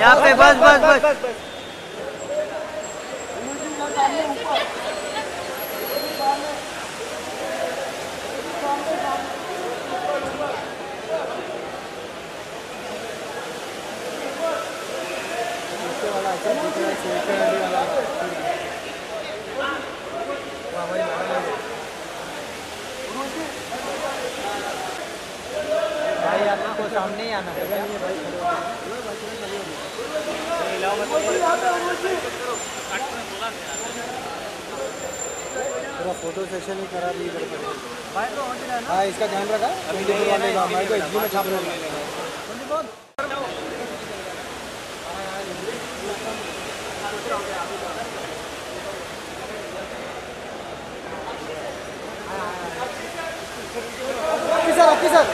यहाँ पे बस बस बस बस। भाई आपको सामने ही आना पूरा फोटो सेशन ही करा दी भाई, इसका ध्यान रखा अभी नहीं छाप रहे। ऑफिसर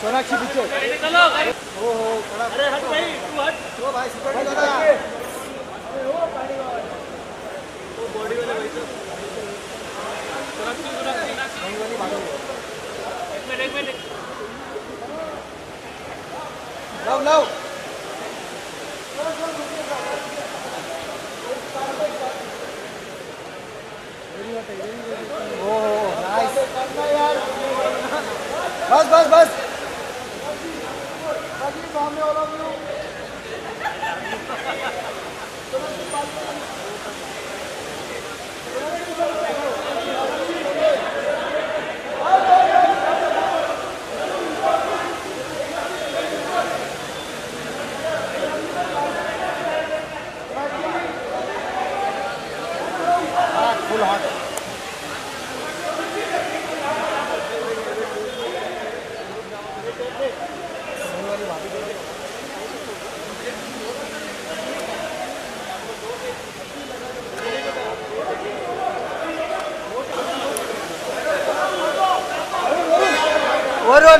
सोनाक्षी पीछे। ओ हो अरे हट भाई, तू हट। ओ भाई सिक्योरिटी लगा। ओ पानी वाला वो बॉडी वाला भाई साहब लाओ लाओ। Oh nice. बस बस बस।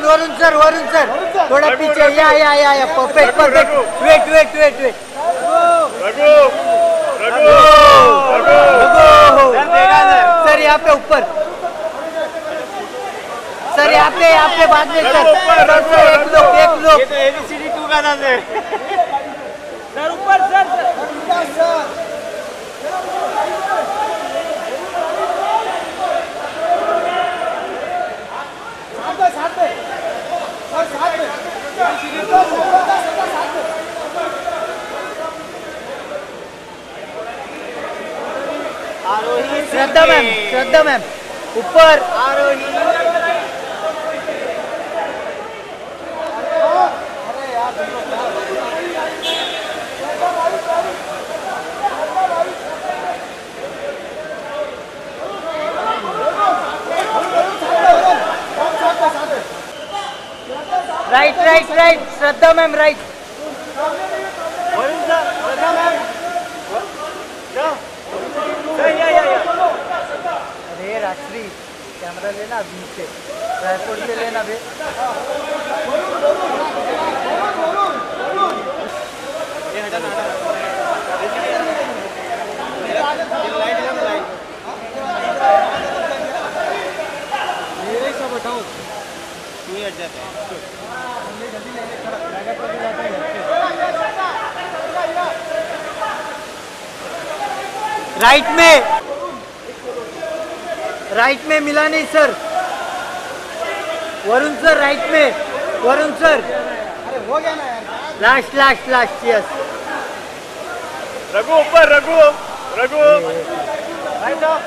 वरुण सर, वरुण सर थोड़ा पीछे। Yeah yeah yeah yeah perfect perfect. Wait wait wait wait. Raghu Raghu Raghu sir यहाँ पे ऊपर सर, यहाँ पे बाद में सर। एक लोग ABCD 2 गाना है सर ऊपर sir. Shraddha ma'am, Shraddha ma'am ऊपर। आरोही right right right. Shraddha ma'am right. Shraddha ma'am अरे रात्रि कैमरा लेना अभी से, रायपुर से लेना बे। मेरे सब हटाओ नहीं हट जाता। राइट में मिला नहीं सर। वरुण सर राइट में, वरुण सर। अरे हो गया ना यार। Last last last yes. Raghu ऊपर, रघु रघु भाई साहब।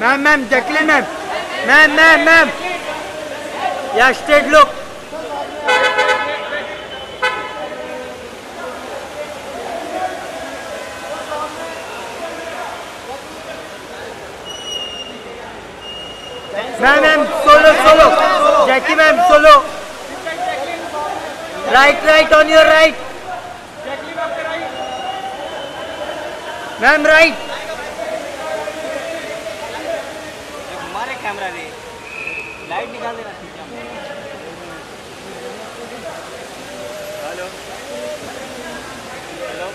Ma'am ma'am Jacqueline ma'am ma'am ma'am ma'am yeah straight look. Ma'am ma'am solo solo Jackie ma'am solo. Right on your right. Ma'am, right. हमारे कैमरा रे लाइट निकाल देना ठीक है। हेलो हेलो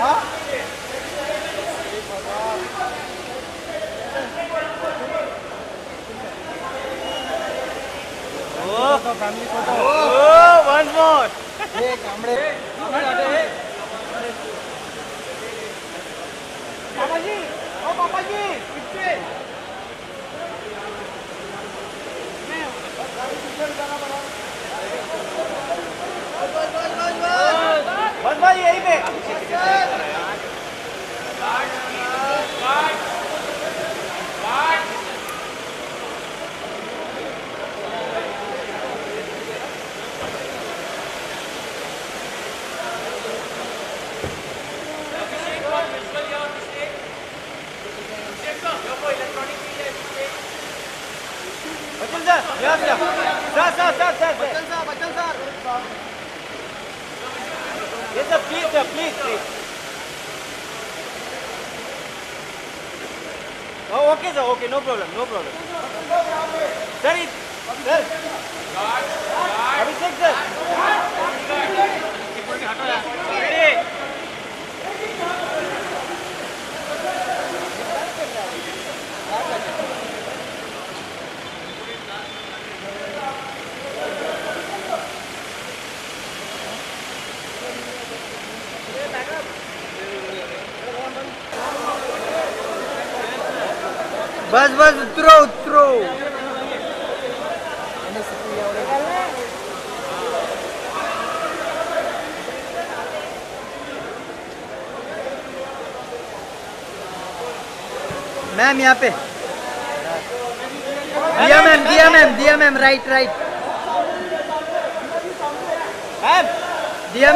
हाँ तो फैमिली को तो वन मोर ये कमरे पापा जी पीछे मैं पिक्चर गाना बना बस भाई यही पे Yes sir, please. Oh, okay sir, okay, no problem. Sir, sir. Abhishek sir. बस उतरो मैम यहाँ पे Diya ma'am right ma'am Diya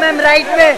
ma'am right में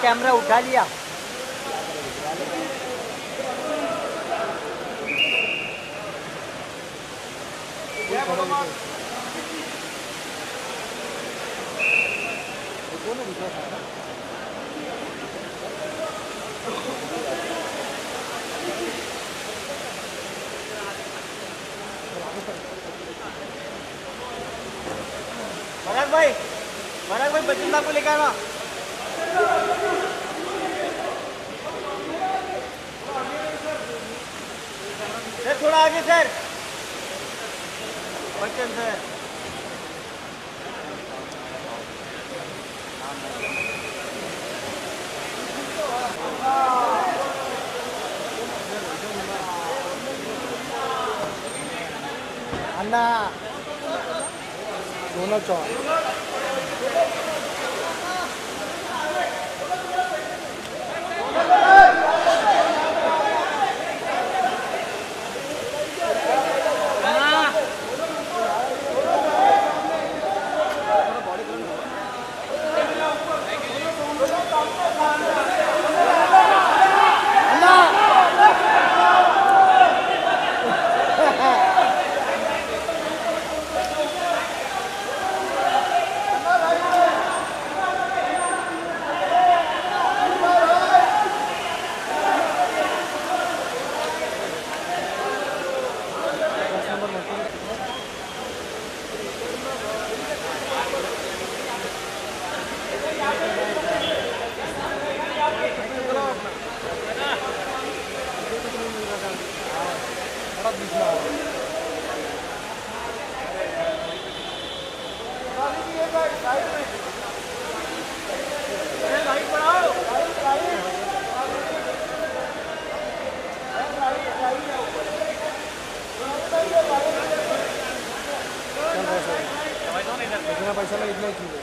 कैमरा उठा लिया भाई बड़ा कोई बच्चन साहब को लेकर आना। सर थोड़ा आगे सर, बच्चन सर। अन्ना दोनों चौक पैसा में इतना ही चीज है।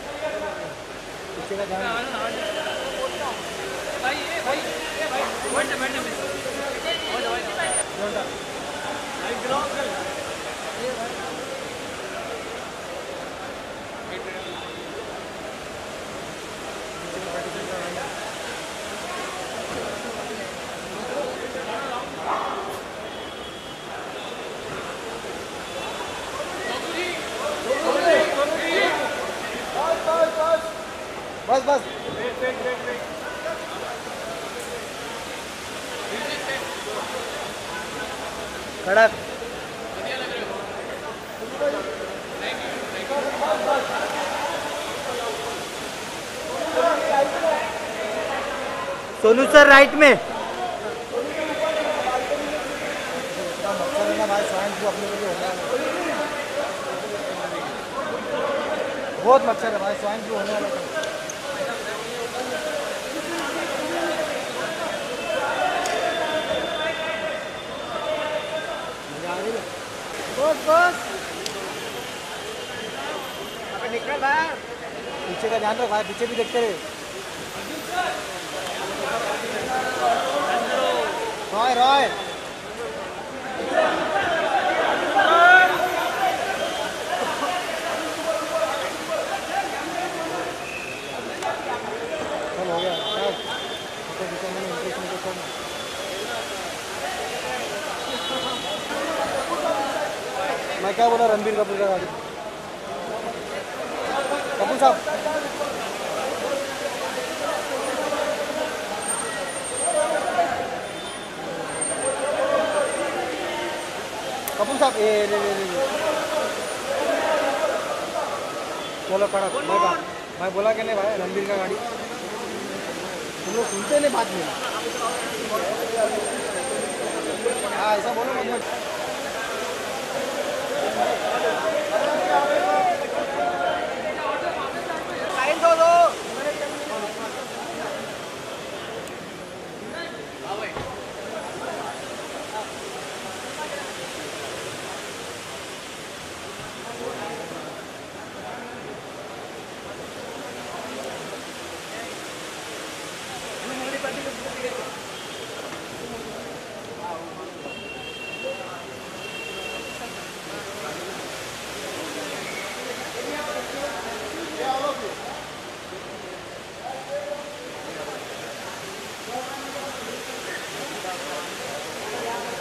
बस बस कड़क सोनू सर राइट में बहुत मच्छर है भाई, स्वाइन फ्लू होने वाला है। बस अबे निकल भाई, पीछे का ध्यान रख भाई, पीछे भी देखते रहे रॉय रॉय। हो गया मैं क्या बोला, रणबीर कपूर का गाड़ी कपूर साहब ए ले ले ले बोलो कड़क। मैं बोला कि नहीं भाई रणबीर का गाड़ी, तुम लोग सुनते नहीं बात में। हाँ ऐसा बोलो मत।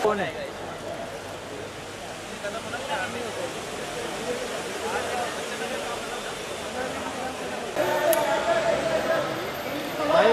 कौन है भाई,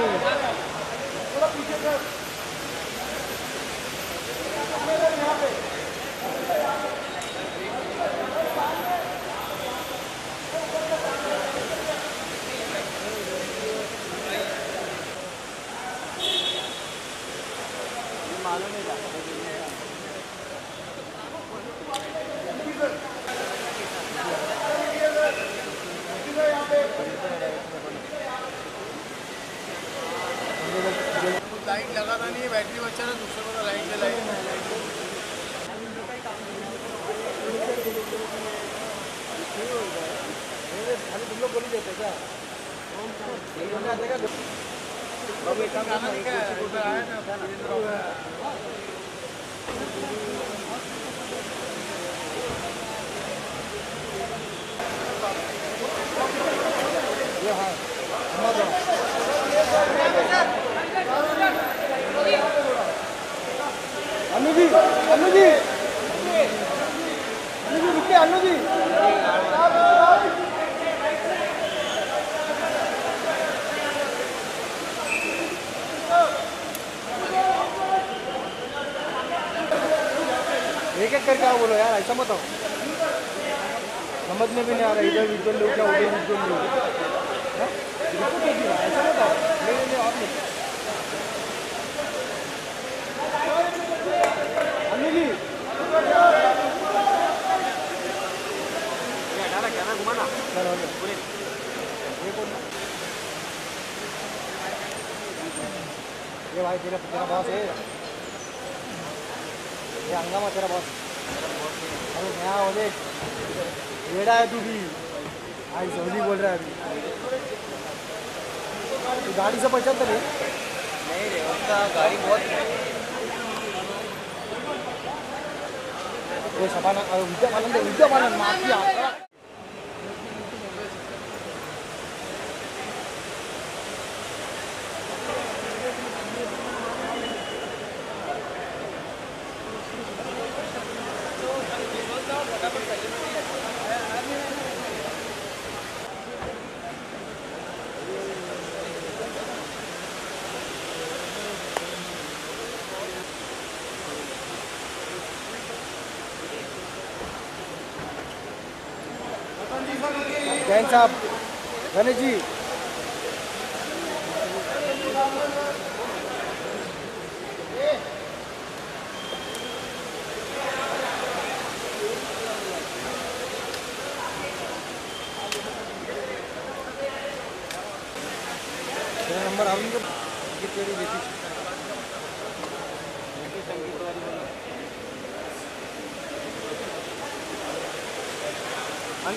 लाइट लगाना नहीं है, बैटरी बच्चा ना दूसरे को लाइट जलाएंगे। अन्नू जी रुके। अन्नू जी एक एक करके आओ, बोलो यार, ऐसा मत आओ, समझ में भी नहीं आ रहा इधर विजुअल लो क्या उधर विजुअल लो, ऐसा मत आओ, ले आप ले। ये भाई तेरा बॉस है, ये हंगामा तेरा बॉस। अरे नया हो दे बेड़ा है तू भी, आई सौली बोल रहा है अभी। तू गाड़ी से पहचानता नहीं रे, उसका गाड़ी बहुत वो सबाना विद्या मानन माफिया। जैन साहब, गणेश जी, तेरा नंबर आवेंगे तेरी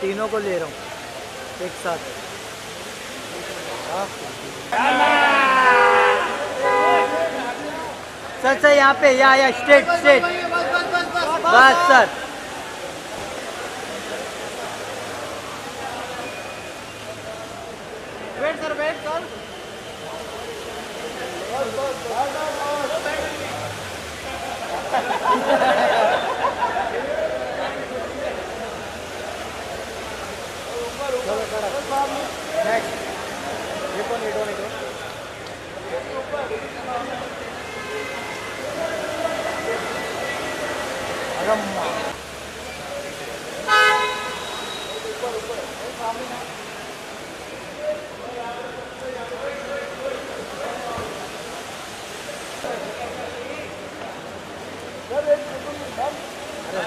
तीनों को ले रहा हूँ एक साथ। सर यहाँ पे या स्ट्रेट बस सर। वेट सर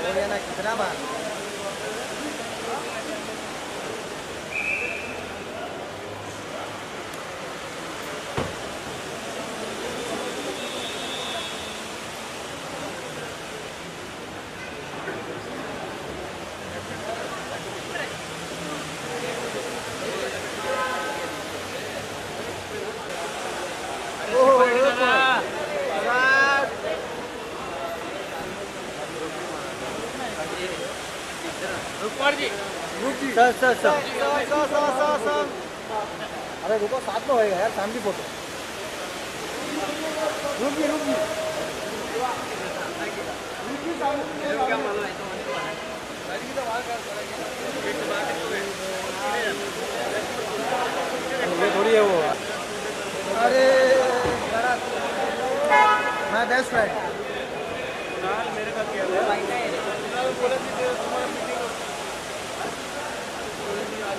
अरे ना कितना बार सर। अरे रुको, साथ में होएगा यार, फैमिली फोटो। रुकिए थोड़ी है वो। अरे मैं बेस्ट फ्रेंड मेरे का किया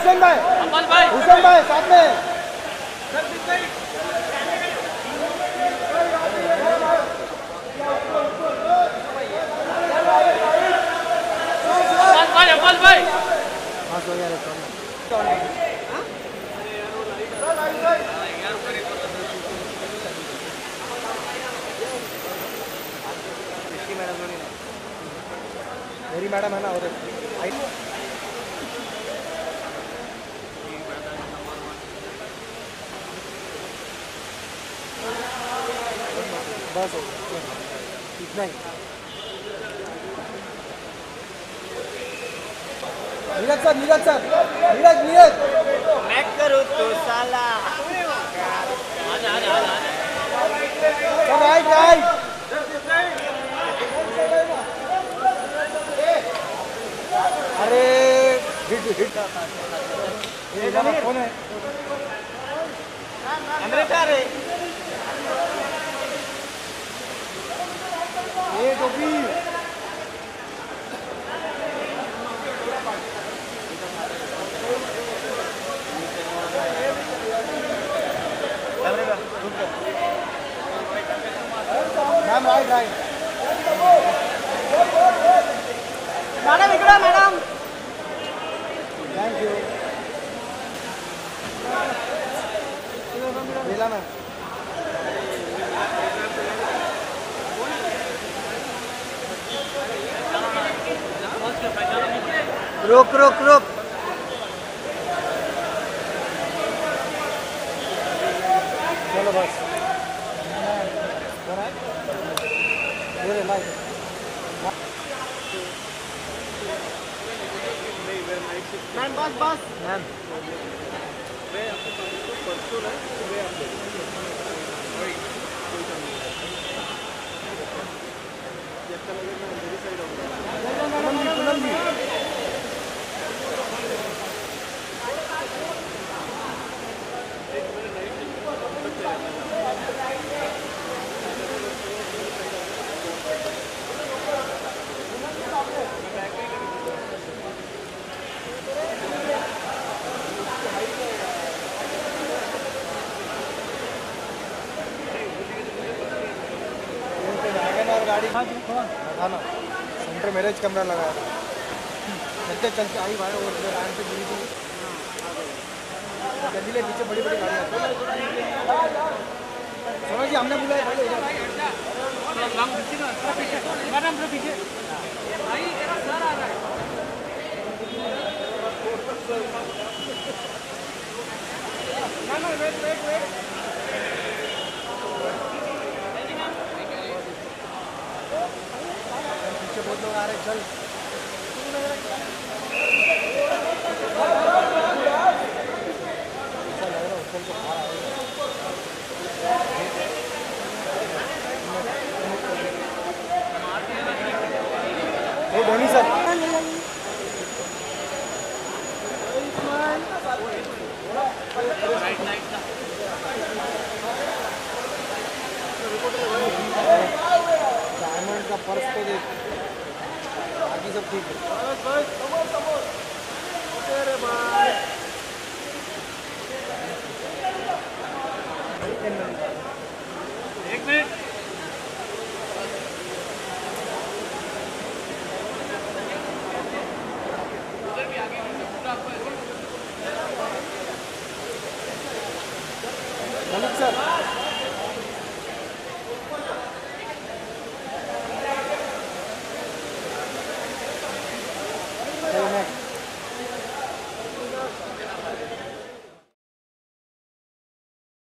हुसैन भाई साथ में। अब्बास भाई हां सो यार कौन है हां यार ऊपर ही इसकी मैडम नहीं है, मेरी मैडम है ना। और आई बस हो इतना ही। नीरज सर मैं करूँ तो साला अरे हिट ये कौन है? ये टोपी ma'am right madam thank you मिला ना। रोक चलो बस मैम मैं आपको परसों ना सुबह आप सेंटर मैरिज कैमरा लगाया था। चलते आई भाई और लाइन पे गिरी थी गली के पीछे बड़ी बड़ी गाड़ियाँ जी हमने बुलाया भाई बहुत लोग आ रहे चल वो धोनी सर डायमंड का पर्स तो देख बाकी सब ठीक है। अरे भाई एक मिनट